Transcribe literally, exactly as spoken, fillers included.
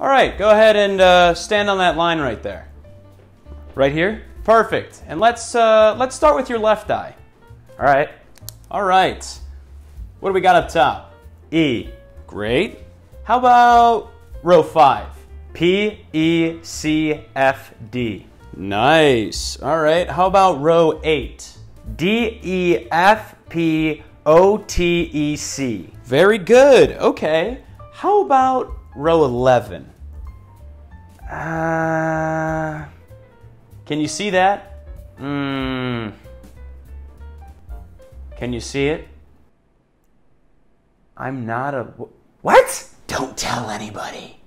All right, go ahead and uh, stand on that line right there. Right here? Perfect. And let's, uh, let's start with your left eye. All right. All right. What do we got up top? E. Great. How about row five? P, E, C, F, D. Nice. All right. How about row eight? D, E, F, P, O, T, E, C. Very good. Okay. How about row eleven? Uh, can you see that? Mm. Can you see it? I'm not a... What? Don't tell anybody.